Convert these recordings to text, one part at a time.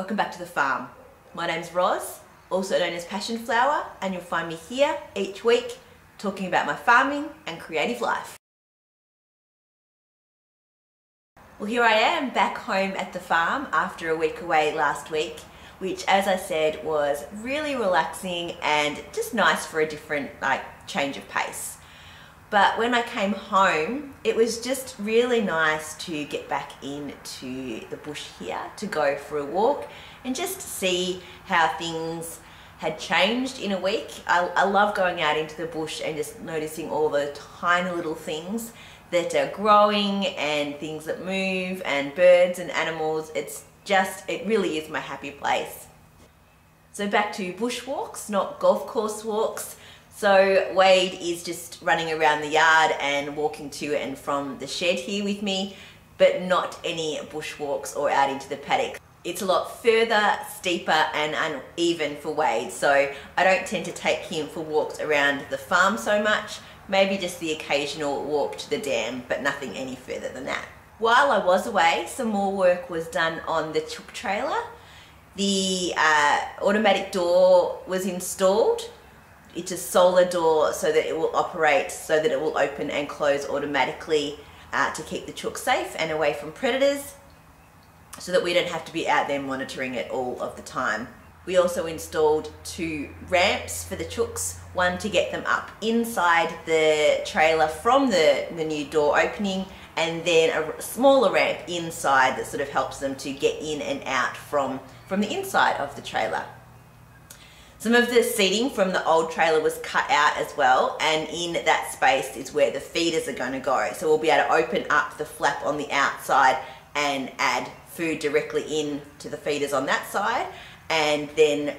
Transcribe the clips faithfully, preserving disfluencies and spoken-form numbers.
Welcome back to the farm. My name's Roz, also known as Passionflower, and you'll find me here each week talking about my farming and creative life. Well, here I am back home at the farm after a week away last week, which, as I said, was really relaxing and just nice for a different like change of pace. But when I came home, it was just really nice to get back into the bush here, to go for a walk and just see how things had changed in a week. I, I love going out into the bush and just noticing all the tiny little things that are growing and things that move and birds and animals. It's just, it really is my happy place. So back to bush walks, not golf course walks. So Wade is just running around the yard and walking to and from the shed here with me, but not any bush walks or out into the paddock. It's a lot further, steeper and uneven for Wade, so I don't tend to take him for walks around the farm so much, maybe just the occasional walk to the dam, but nothing any further than that. While I was away, some more work was done on the chook trailer. The uh, automatic door was installed. It's a solar door so that it will operate, so that it will open and close automatically uh, to keep the chook safe and away from predators, so that we don't have to be out there monitoring it all of the time. We also installed two ramps for the chooks, one to get them up inside the trailer from the, the new door opening, and then a smaller ramp inside that sort of helps them to get in and out from, from the inside of the trailer. Some of the seating from the old trailer was cut out as well, and in that space is where the feeders are going to go. So we'll be able to open up the flap on the outside and add food directly in to the feeders on that side. And then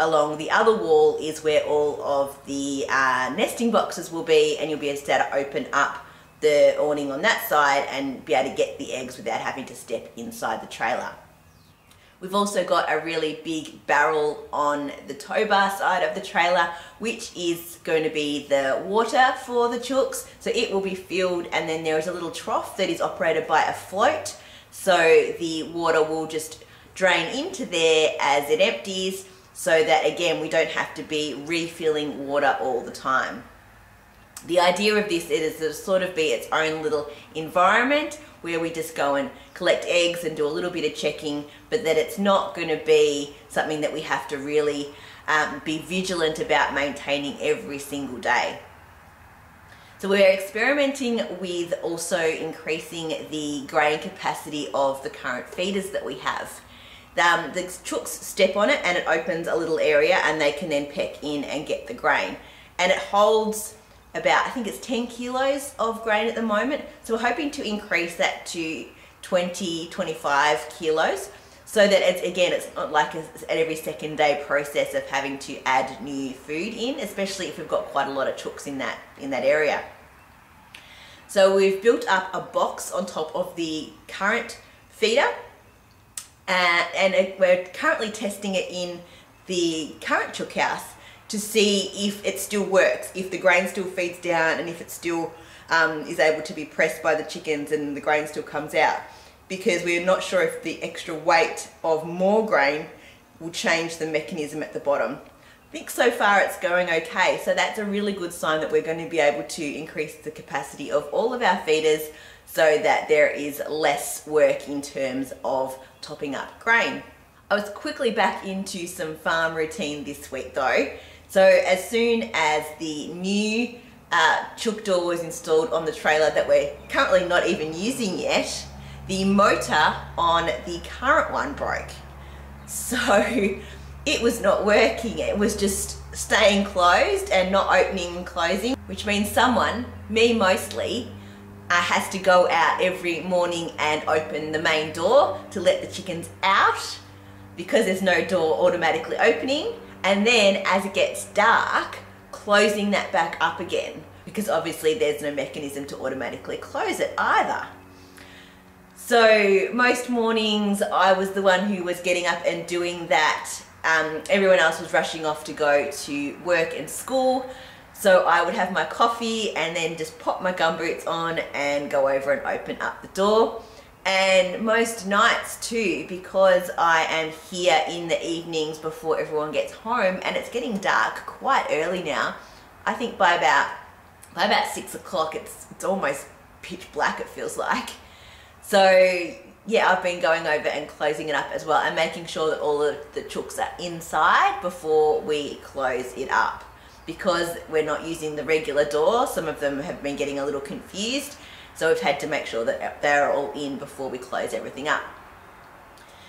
along the other wall is where all of the uh, nesting boxes will be, and you'll be able to open up the awning on that side and be able to get the eggs without having to step inside the trailer. We've also got a really big barrel on the tow bar side of the trailer, which is going to be the water for the chooks. So it will be filled, and then there is a little trough that is operated by a float. So the water will just drain into there as it empties, so that again, we don't have to be refilling water all the time. The idea of this is to sort of be its own little environment where we just go and collect eggs and do a little bit of checking, but that it's not going to be something that we have to really um, be vigilant about maintaining every single day. So we're experimenting with also increasing the grain capacity of the current feeders that we have. Um, the chooks step on it and it opens a little area, and they can then peck in and get the grain, and it holds about, I think it's ten kilos of grain at the moment. So we're hoping to increase that to twenty, twenty-five kilos, so that it's, again, it's not like an every second day process of having to add new food in, especially if we've got quite a lot of chooks in that, in that area. So we've built up a box on top of the current feeder, uh, and we're currently testing it in the current chook house to see if it still works, if the grain still feeds down, and if it still um, is able to be pressed by the chickens and the grain still comes out, because we're not sure if the extra weight of more grain will change the mechanism at the bottom. I think so far it's going okay, so that's a really good sign that we're going to be able to increase the capacity of all of our feeders, so that there is less work in terms of topping up grain. I was quickly back into some farm routine this week though. So as soon as the new uh, chook door was installed on the trailer that we're currently not even using yet, the motor on the current one broke. So it was not working. It was just staying closed and not opening and closing, which means someone, me mostly, uh, has to go out every morning and open the main door to let the chickens out, because there's no door automatically opening. And then as it gets dark, closing that back up again, because obviously there's no mechanism to automatically close it either. So most mornings I was the one who was getting up and doing that. Um, everyone else was rushing off to go to work and school. So I would have my coffee and then just pop my gumboots on and go over and open up the door. and most nights too, because I am here in the evenings before everyone gets home, and it's getting dark quite early now. I think by about by about six o'clock it's it's almost pitch black, it feels like. So yeah, I've been going over and closing it up as well, and making sure that all of the chooks are inside before we close it up, because we're not using the regular door. Some of them have been getting a little confused, so we've had to make sure that they're all in before we close everything up.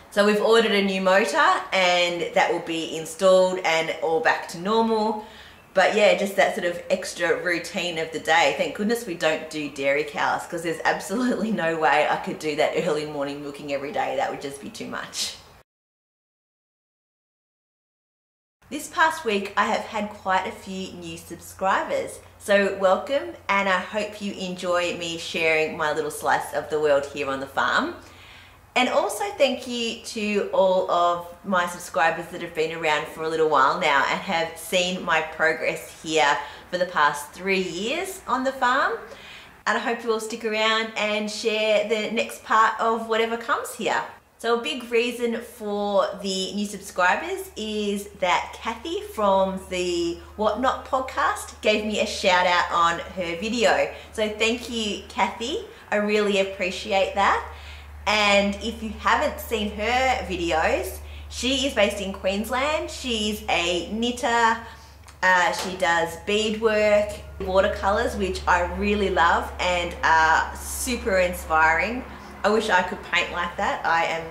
So we've ordered a new motor, and that will be installed and all back to normal. But yeah, just that sort of extra routine of the day. Thank goodness we don't do dairy cows, because there's absolutely no way I could do that early morning milking every day. That would just be too much. This past week I have had quite a few new subscribers, so welcome, and I hope you enjoy me sharing my little slice of the world here on the farm. And also thank you to all of my subscribers that have been around for a little while now and have seen my progress here for the past three years on the farm. And I hope you all stick around and share the next part of whatever comes here. So a big reason for the new subscribers is that Kathy from the Whatnot podcast gave me a shout out on her video. So thank you, Kathy. I really appreciate that. And if you haven't seen her videos, she is based in Queensland. She's a knitter, uh, she does beadwork, watercolors, which I really love and are super inspiring. I wish I could paint like that. I am,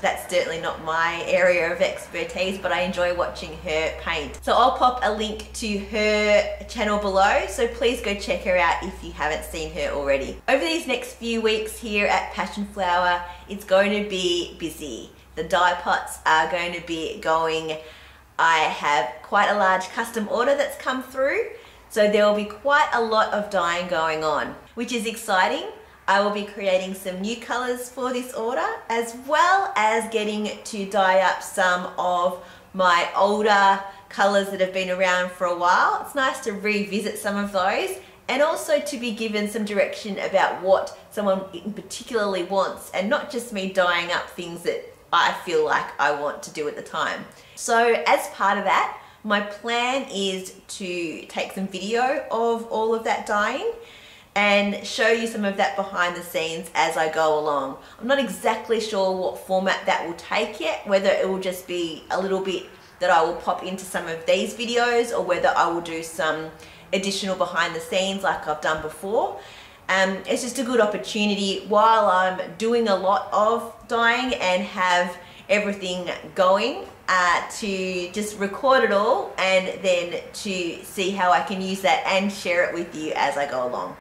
that's certainly not my area of expertise, but I enjoy watching her paint. So I'll pop a link to her channel below, so please go check her out if you haven't seen her already. Over these next few weeks here at Passionflower, it's going to be busy. The dye pots are going to be going. I have quite a large custom order that's come through, so there will be quite a lot of dyeing going on, which is exciting. I will be creating some new colours for this order, as well as getting to dye up some of my older colours that have been around for a while. It's nice to revisit some of those, and also to be given some direction about what someone particularly wants, and not just me dyeing up things that I feel like I want to do at the time. So as part of that, my plan is to take some video of all of that dyeing and show you some of that behind the scenes as I go along. I'm not exactly sure what format that will take yet, whether it will just be a little bit that I will pop into some of these videos, or whether I will do some additional behind the scenes like I've done before. Um, it's just a good opportunity while I'm doing a lot of dyeing and have everything going uh, to just record it all, and then to see how I can use that and share it with you as I go along.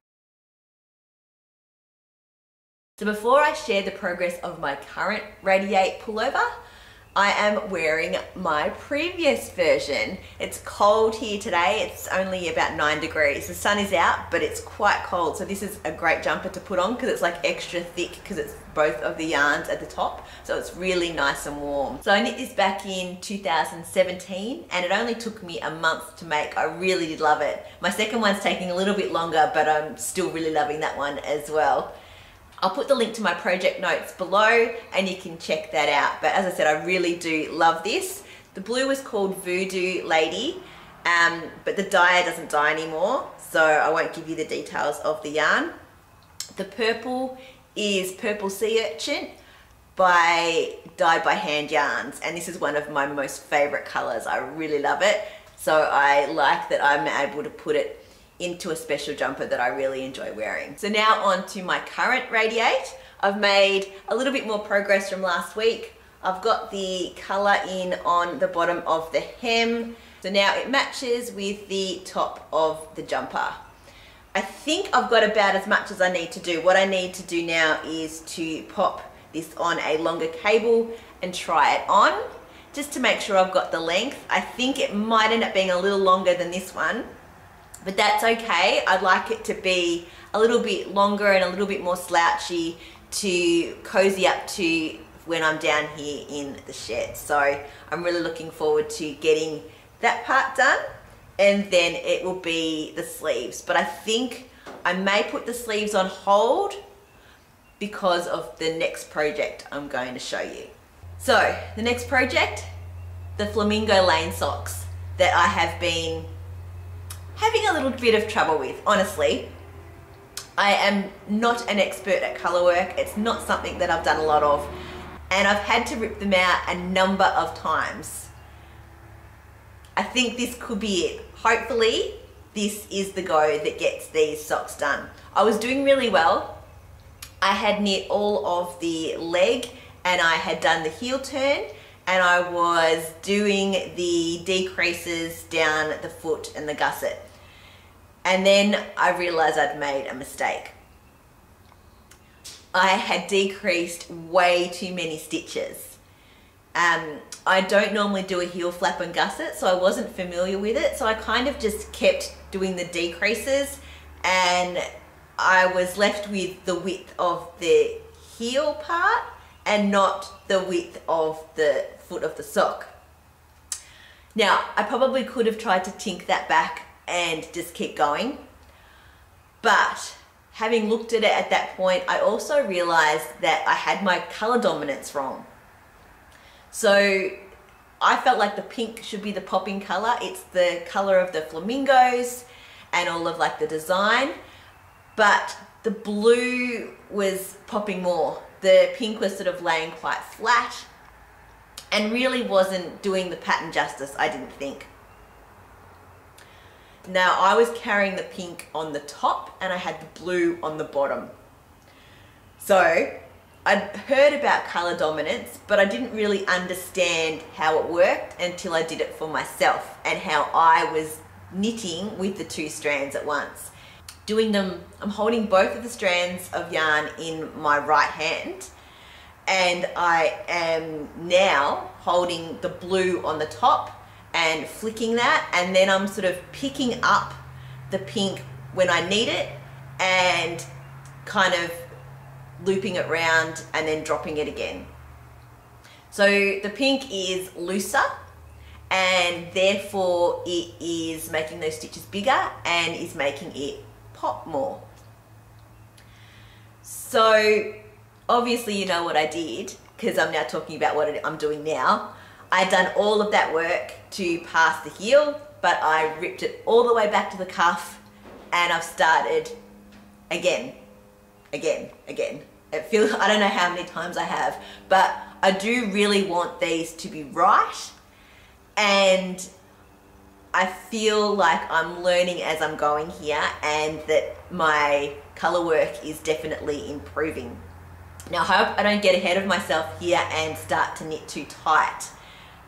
So before I share the progress of my current Radiate pullover, I am wearing my previous version. It's cold here today, it's only about nine degrees. The sun is out, but it's quite cold, so this is a great jumper to put on because it's like extra thick, because it's both of the yarns at the top, so it's really nice and warm. So I knit this back in two thousand seventeen, and it only took me a month to make. I really did love it. My second one's taking a little bit longer, but I'm still really loving that one as well. I'll put the link to my project notes below and you can check that out. But as I said, I really do love this. The blue was called Voodoo Lady, um, but the dye doesn't dye anymore, so I won't give you the details of the yarn. The purple is Purple Sea Urchin by Dyed by Hand Yarns, and this is one of my most favourite colours. I really love it, so I like that I'm able to put it into a special jumper that I really enjoy wearing. So now on to my current Radiate. I've made a little bit more progress from last week. I've got the colour in on the bottom of the hem, so now it matches with the top of the jumper. I think I've got about as much as I need to do. What I need to do now is to pop this on a longer cable and try it on, just to make sure I've got the length. I think it might end up being a little longer than this one, but that's okay. I'd like it to be a little bit longer and a little bit more slouchy to cozy up to when I'm down here in the shed. So I'm really looking forward to getting that part done, and then it will be the sleeves. But I think I may put the sleeves on hold because of the next project I'm going to show you. So the next project, the Flamingo Lane Socks that I have been having a little bit of trouble with, honestly. I am not an expert at colour work. It's not something that I've done a lot of, and I've had to rip them out a number of times. I think this could be it. Hopefully this is the go that gets these socks done. I was doing really well. I had knit all of the leg and I had done the heel turn, and I was doing the decreases down the foot and the gusset. And then I realized I'd made a mistake. I had decreased way too many stitches. Um, I don't normally do a heel flap and gusset, so I wasn't familiar with it. So I kind of just kept doing the decreases, and I was left with the width of the heel part and not the width of the foot of the sock. Now, I probably could have tried to tink that back and just keep going, but having looked at it at that point, I also realized that I had my color dominance wrong. So I felt like the pink should be the popping color. It's the color of the flamingos and all of like the design, but the blue was popping more. The pink was sort of laying quite flat and really wasn't doing the pattern justice, I didn't think. Now, I was carrying the pink on the top and I had the blue on the bottom. So I'd heard about color dominance, but I didn't really understand how it worked until I did it for myself and how I was knitting with the two strands at once. Doing them, I'm holding both of the strands of yarn in my right hand, and I am now holding the blue on the top and flicking that, and then I'm sort of picking up the pink when I need it and kind of looping it round and then dropping it again. So the pink is looser and therefore it is making those stitches bigger and is making it pop more. So obviously you know what I did, because I'm now talking about what I'm doing now. I'd done all of that work to pass the heel, but I ripped it all the way back to the cuff and I've started again, again, again. It feels, I don't know how many times I have, but I do really want these to be right, and I feel like I'm learning as I'm going here and that my colour work is definitely improving. Now, I hope I don't get ahead of myself here and start to knit too tight.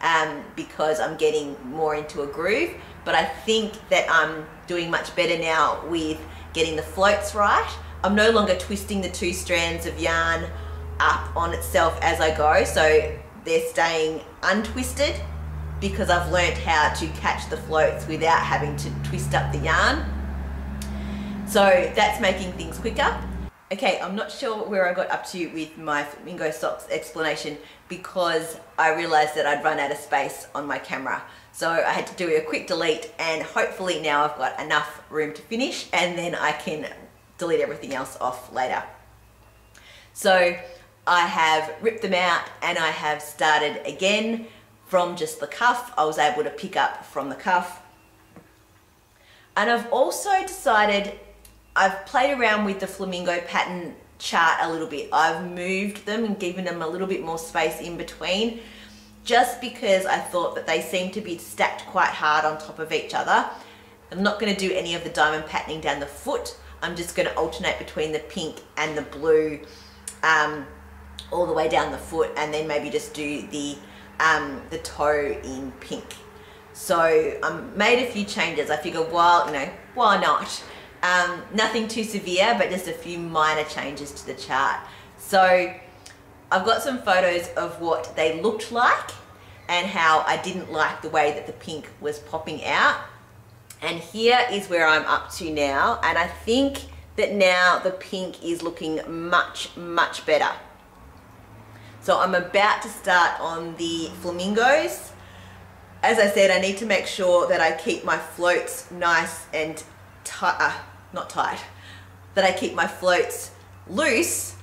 Um, because I'm getting more into a groove, but I think that I'm doing much better now with getting the floats right. I'm no longer twisting the two strands of yarn up on itself as I go, so they're staying untwisted because I've learnt how to catch the floats without having to twist up the yarn. So that's making things quicker. Okay, I'm not sure where I got up to with my flamingo socks explanation because I realised that I'd run out of space on my camera. So I had to do a quick delete, and hopefully now I've got enough room to finish and then I can delete everything else off later. So I have ripped them out and I have started again from just the cuff. I was able to pick up from the cuff. And I've also decided I've played around with the flamingo pattern chart a little bit. I've moved them and given them a little bit more space in between, just because I thought that they seemed to be stacked quite hard on top of each other. I'm not going to do any of the diamond patterning down the foot. I'm just going to alternate between the pink and the blue um, all the way down the foot, and then maybe just do the, um, the toe in pink. So I made a few changes. I figured, well, you know, why not? Um, nothing too severe, but just a few minor changes to the chart. So I've got some photos of what they looked like and how I didn't like the way that the pink was popping out. And here is where I'm up to now. And I think that now the pink is looking much, much better. So I'm about to start on the flamingos. As I said, I need to make sure that I keep my floats nice and tight, uh, not tight, that I keep my floats loose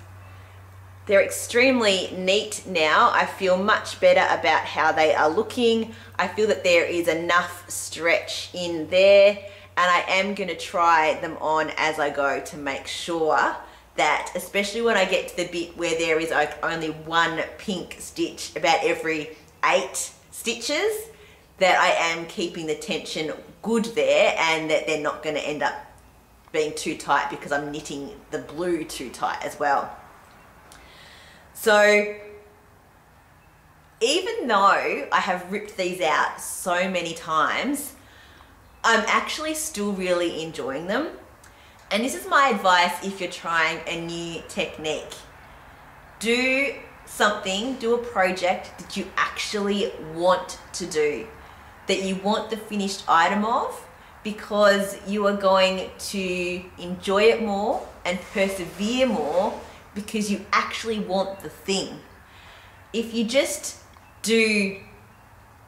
They're extremely neat now. I feel much better about how they are looking. I feel that there is enough stretch in there, and I am going to try them on as I go to make sure that, especially when I get to the bit where there is like only one pink stitch about every eight stitches, that I am keeping the tension good there, and that they're not going to end up being too tight because I'm knitting the blue too tight as well. So even though I have ripped these out so many times, I'm actually still really enjoying them. And this is my advice if you're trying a new technique. Do something, do a project that you actually want to do, that you want the finished item of, because you are going to enjoy it more and persevere more because you actually want the thing. If you just do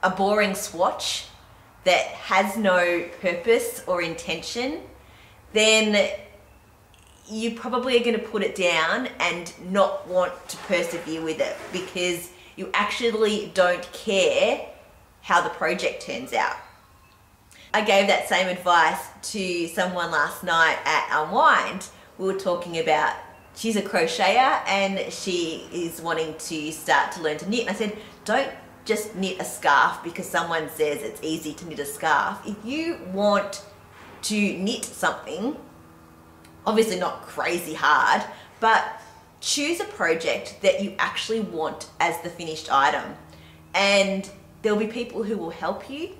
a boring swatch that has no purpose or intention, then you probably are going to put it down and not want to persevere with it because you actually don't care how the project turns out. I gave that same advice to someone last night at Unwind. We were talking about, she's a crocheter and she is wanting to start to learn to knit. And I said, don't just knit a scarf because someone says it's easy to knit a scarf. If you want to knit something, obviously not crazy hard, but choose a project that you actually want as the finished item. And there'll be people who will help you.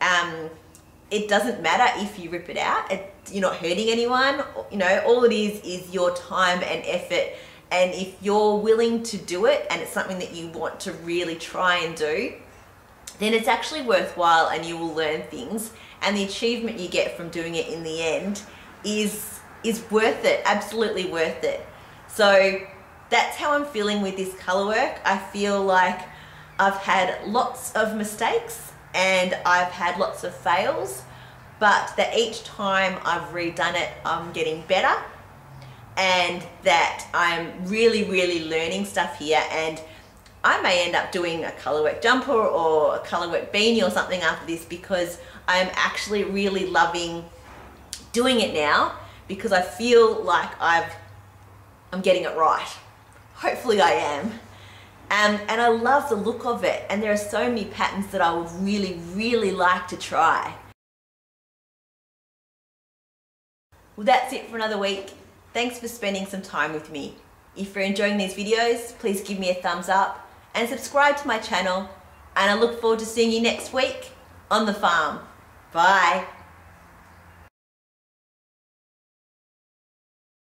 Um, it doesn't matter if you rip it out. It, you're not hurting anyone. You know, all it is is your time and effort. And if you're willing to do it and it's something that you want to really try and do, then it's actually worthwhile and you will learn things. And the achievement you get from doing it in the end is, is worth it, absolutely worth it. So that's how I'm feeling with this color work. I feel like I've had lots of mistakes and I've had lots of fails, but that each time I've redone it, I'm getting better, and that I'm really, really learning stuff here. And I may end up doing a color work jumper or a color work beanie or something after this, because I'm actually really loving doing it now, because I feel like I've, I'm getting it right. Hopefully I am. Um, and I love the look of it. And there are so many patterns that I would really, really like to try. Well, that's it for another week. Thanks for spending some time with me. If you're enjoying these videos, please give me a thumbs up and subscribe to my channel. And I look forward to seeing you next week on the farm. Bye.